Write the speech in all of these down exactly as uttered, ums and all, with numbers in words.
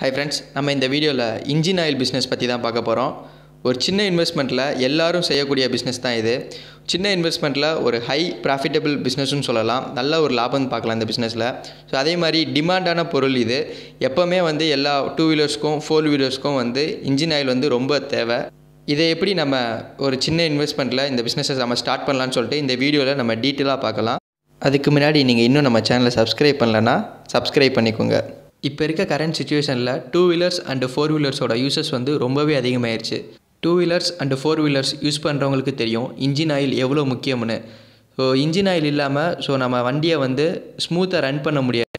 Hi friends, நம்ம இந்த வீடியோல இன்ஜின் ஆயில் பிசினஸ் பத்தி தான் பார்க்க போறோம். ஒரு சின்ன இன்வெஸ்ட்மென்ட்ல எல்லாரும் செய்யக்கூடிய பிசினஸ் தான் இது. சின்ன இன்வெஸ்ட்மென்ட்ல ஒரு ஹை profitable business னு சொல்லலாம். நல்ல ஒரு லாபம் பார்க்கலாம் இந்த பிசினஸ்ல. சோ அதே மாதிரி டிமாண்டான பொருள் இது. எப்பவுமே வந்து எல்லா two wheelersக்கும் four wheelersக்கும் வந்து இன்ஜின் ஆயில் வந்து ரொம்ப தேவை. இதை எப்படி நம்ம ஒரு சின்ன இன்வெஸ்ட்மென்ட்ல இந்த பிசினஸை நாம ஸ்டார்ட் பண்ணலாம்னு சொல்லிட்டு இந்த வீடியோல நம்ம டீடைலா பார்க்கலாம். அதுக்கு முன்னாடி நீங்க இன்னும் நம்ம சேனலை subscribe பண்ணலனா subscribe பண்ணிக்கோங்க. இப்போ இருக்க கரண்ட் சிச்சுவேஷன்ல two wheelers and four wheelers ஓட யூசஸ் வந்து ரொம்பவே அதிகமாயிருச்சு. two wheelers and four wheelers use பண்றவங்களுக்கு தெரியும் இன்ஜின் ஆயில் எவ்வளவு முக்கியம்னு. சோ இன்ஜின் ஆயில் இல்லாம சோ நம்ம வண்டியை வந்து ஸ்மூத்தா ரன் பண்ண முடியாது.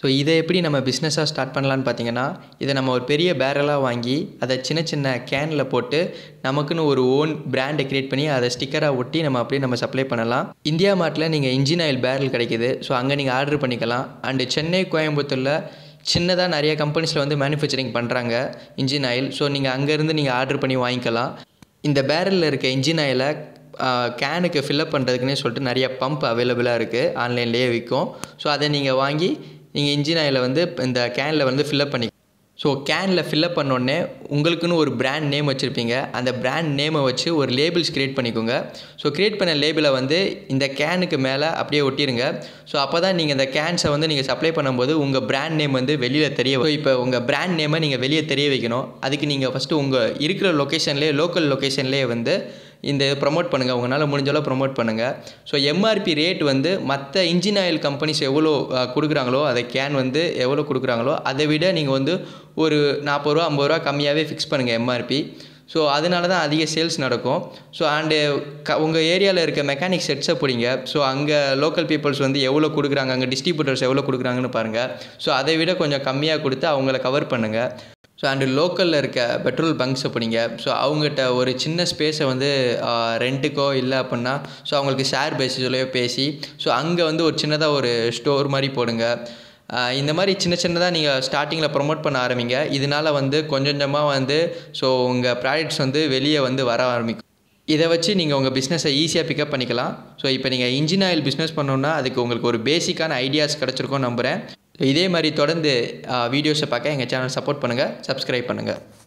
சோ இதை எப்படி நம்ம பிசினஸா ஸ்டார்ட் பண்ணலாம்னு பாத்தீங்கன்னா, இத நம்ம ஒரு பெரிய பேரலா வாங்கி அதை சின்ன சின்ன கேன்ல போட்டு நமக்குன்னு ஒரு ஓன் பிராண்ட் கிரியேட் பண்ணி அதை ஸ்டிக்கரா ஒட்டி நம்ம அப்படியே நம்ம சப்ளை பண்ணலாம். இந்தியா மார்ட்ல நீங்க இன்ஜின் ஆயில் பேரல் கிடைக்குது. சோ அங்க நீங்க ஆர்டர் பண்ணிக்கலாம். அண்ட் சென்னை கோயம்புத்தூர்ல சின்னதா நிறைய கம்பெனிஸ்ல வந்து manufacturing பண்றாங்க இன்ஜின் ஆயில். சோ நீங்க அங்க இருந்து நீங்க ஆர்டர் பண்ணி வாங்கிக்கலாம். இந்த பேரல்ல இருக்க இன்ஜின் ஆயில கேனுக்கு fill up பண்றதுக்குனே சொல்லிட்டு நிறைய பம்ப் அவேலபிளா இருக்கு. ஆன்லைன்லயே விக்கும். சோ அதை நீங்க வாங்கி நீங்க இன்ஜின் ஆயில வந்து இந்த கேன்ல வந்து fill up பண்ணி சோ கேன்ல fill up பண்ணனே உங்களுக்குன்னு ஒரு brand name வச்சிருப்பீங்க. அந்த brand name வச்சு ஒரு லேபிள்ஸ் கிரியேட் பண்ணிக்கோங்க. சோ கிரியேட் பண்ண லேபிளை வந்து இந்த கேனுக்கு மேல அப்படியே ஒட்டிடுங்க. சோ அப்பதான் நீங்க இந்த கேன்ஸை வந்து நீங்க சப்ளை பண்ணும்போது உங்க brand name வந்து வெளியில தெரிய வரும். இப்போ உங்க brand name-ஐ நீங்க வெளிய தெரிய வைக்கணும். அதுக்கு நீங்க first உங்க இருக்கிற லொகேஷன்லயே லோக்கல் லொகேஷன்லயே வந்து இந்த ப்ரோமோட் பண்ணுங்க. உங்களால முடிஞ்ச அளவு ப்ரோமோட் பண்ணுங்க. சோ எம்ஆர்பி ரேட் வந்து மத்த இன்ஜின் ஆயில் கம்பெனிஸ் எவ்வளவு குடுக்குறாங்களோ அதை கேன் வந்து எவ்வளவு குடுக்குறாங்களோ அதை விட நீங்க வந்து ஒரு forty ரூபாய் fifty ரூபாய் கம்மியாவே ஃபிக்ஸ் பண்ணுங்க எம்ஆர்பி. சோ அதனால தான் அதிக சேல்ஸ் நடக்கும். சோ and உங்க ஏரியால இருக்க மெக்கானிக் செட்ஸ் போடுங்க. சோ அங்க லோக்கல் பீப்பிள்ஸ் வந்து எவ்வளவு குடுக்குறாங்க, அங்க டிஸ்ட்ரிபியூட்டர்ஸ் எவ்வளவு குடுக்குறாங்கன்னு பாருங்க. சோ அதை விட கொஞ்சம் கம்மியா கொடுத்து அவங்களை கவர் பண்ணுங்க. ஸோ அண்டு லோக்கலில் இருக்க பெட்ரோல் பங்க்ஸை போனீங்க. ஸோ அவங்ககிட்ட ஒரு சின்ன ஸ்பேஸை வந்து ரெண்ட்டுக்கோ இல்லை அப்படின்னா ஸோ அவங்களுக்கு ஷேர் பேசிஸ்லையோ பேசி ஸோ அங்கே வந்து ஒரு சின்னதாக ஒரு ஸ்டோர் மாதிரி போடுங்க. இந்த மாதிரி சின்ன சின்னதாக நீங்கள் ஸ்டார்டிங்கில் ப்ரொமோட் பண்ண ஆரம்பிங்க. இதனால் வந்து கொஞ்சம் கொஞ்சமாக வந்து ஸோ உங்கள் ப்ராடக்ட்ஸ் வந்து வெளியே வந்து வர ஆரம்பிக்கும். இதை வச்சு நீங்கள் உங்கள் பிஸ்னஸை ஈஸியாக பிக்கப் பண்ணிக்கலாம். ஸோ இப்போ நீங்கள் இன்ஜின் ஆயில் பிஸ்னஸ் பண்ணோன்னா அதுக்கு உங்களுக்கு ஒரு பேசிக்கான ஐடியாஸ் கிடச்சிருக்கோன்னு நம்புகிறேன். இதே மாதிரி தொடர்ந்து வீடியோஸை பார்க்க எங்கள் சேனல் சப்போர்ட் பண்ணுங்கள், சப்ஸ்கிரைப் பண்ணுங்கள்.